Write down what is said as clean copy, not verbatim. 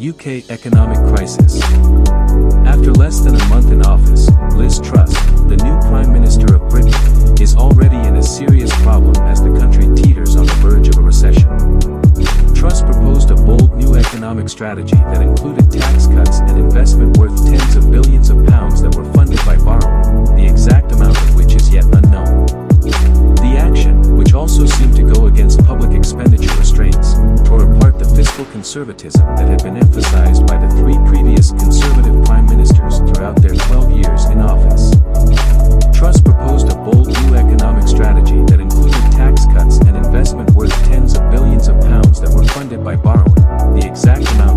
UK economic crisis. After less than a month in office, Liz Truss, the new Prime Minister of Britain, is already in a serious problem as the country teeters on the verge of a recession. Truss proposed a bold new economic strategy that included tax cuts and investment worth tens of billions of pounds that were funded by borrowing, the exact amount of which is yet unknown. The action, which also seemed to go against public expenditure restraints, tore apart the fiscal conservatism that had been emphasized by the three previous Conservative prime ministers throughout their 12 years in office. Truss proposed a bold new economic strategy that included tax cuts and investment worth tens of billions of pounds that were funded by borrowing, the exact amount